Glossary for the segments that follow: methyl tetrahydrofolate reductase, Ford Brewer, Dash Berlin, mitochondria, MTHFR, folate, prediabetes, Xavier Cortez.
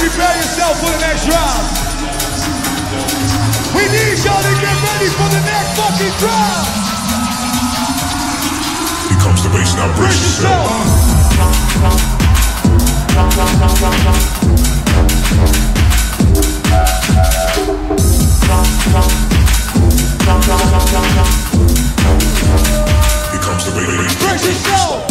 prepare yourself for the next round. We need y'all to get ready for the next fucking round. Here comes the bass, now brace yourself. Here comes the bass, brace yourself.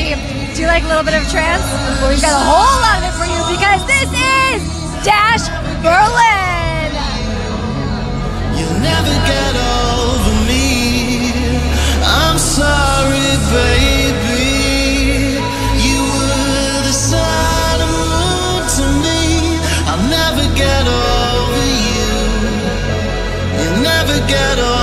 Do you like a little bit of trance? Well, we've got a whole lot of it for you because this is Dash Berlin. You'll never get over me. I'm sorry, baby. You were the sun and moon to me. I'll never get over you. You'll never get over me.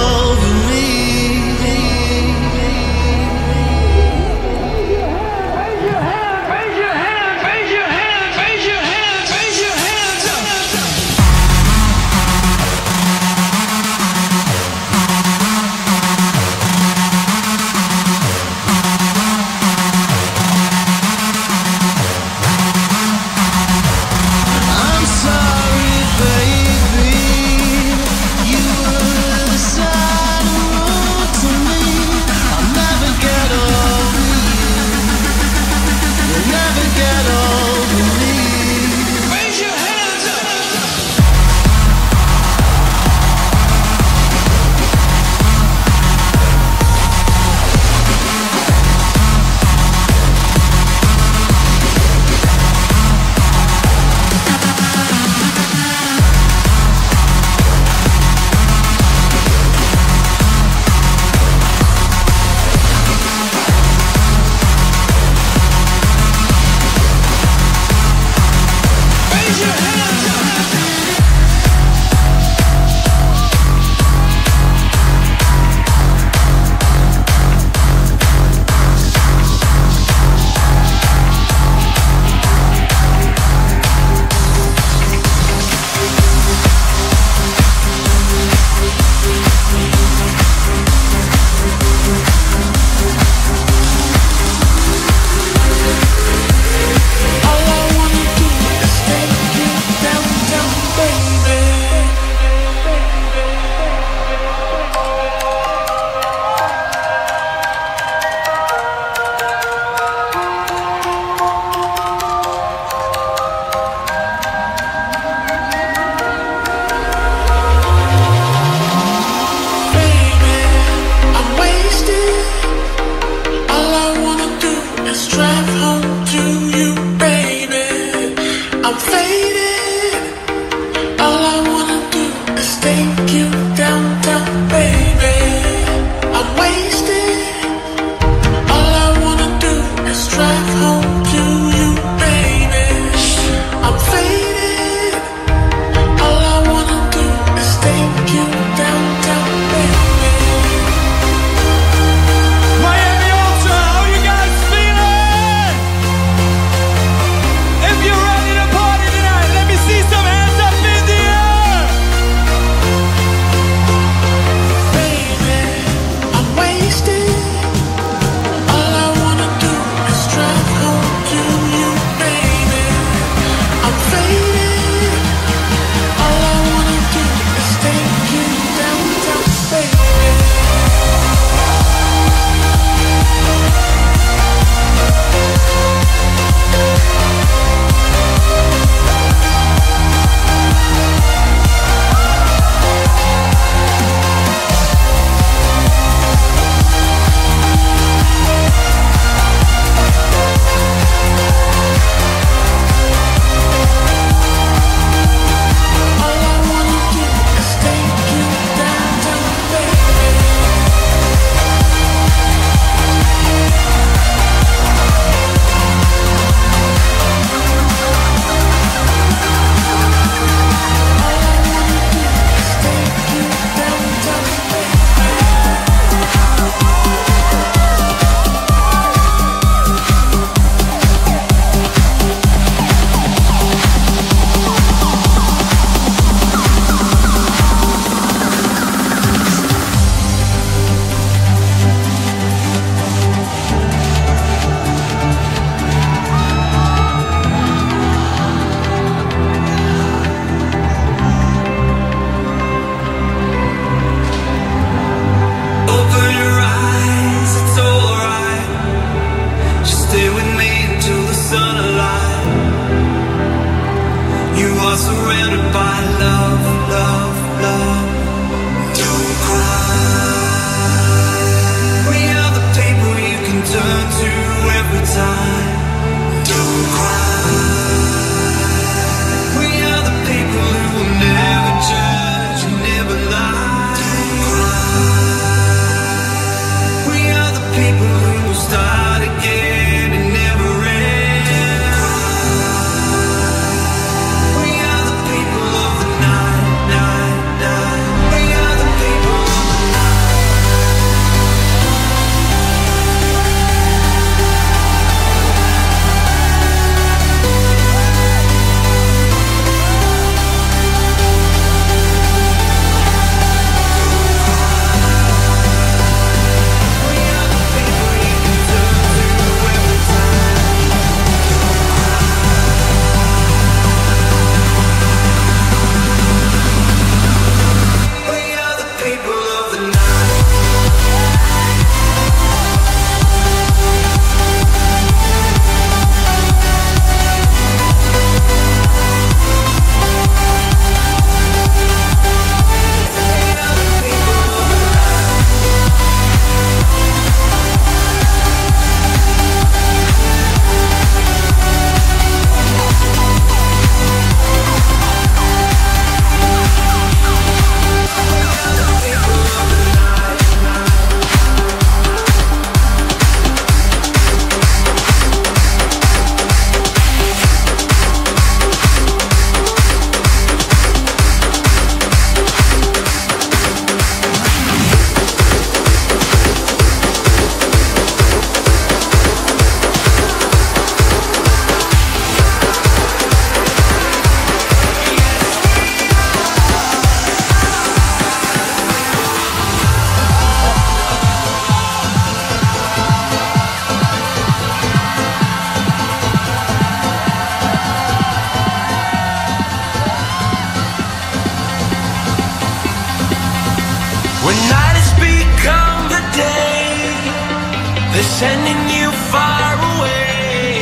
sending you far away,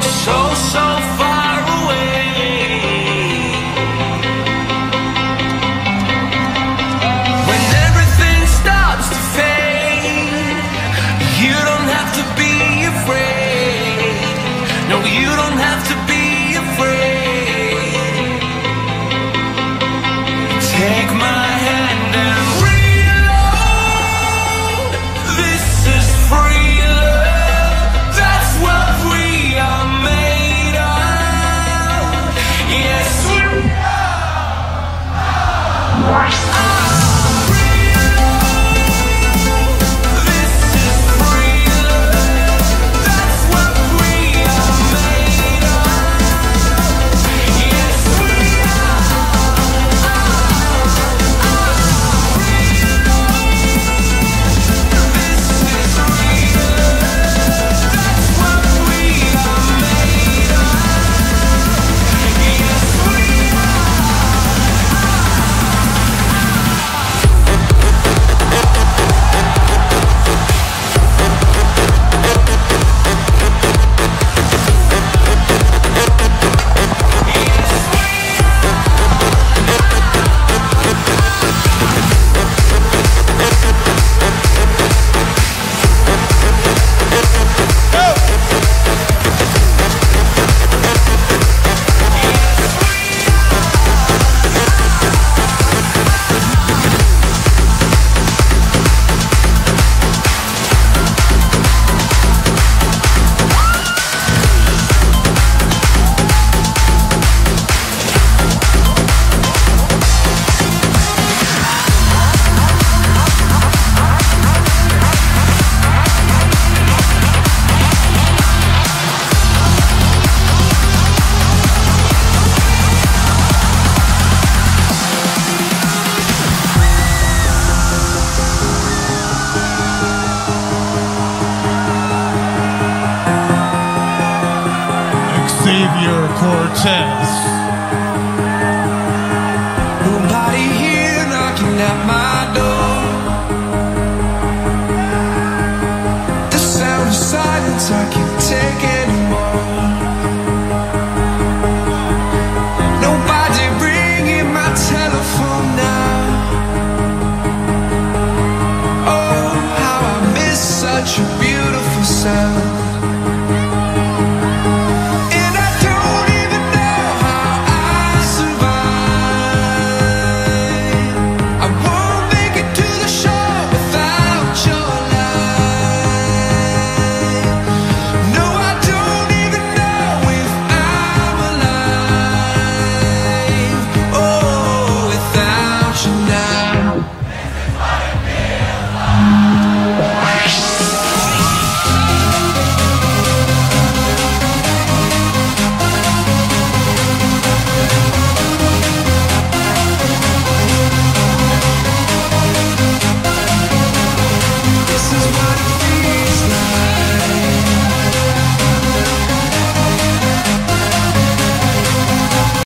so far away. When everything starts to fade, you don't have to be afraid. No, you don't have to be afraid. Take my hand and reload. This is free love. That's what we are made of. Yes, we are. Xavier Cortez.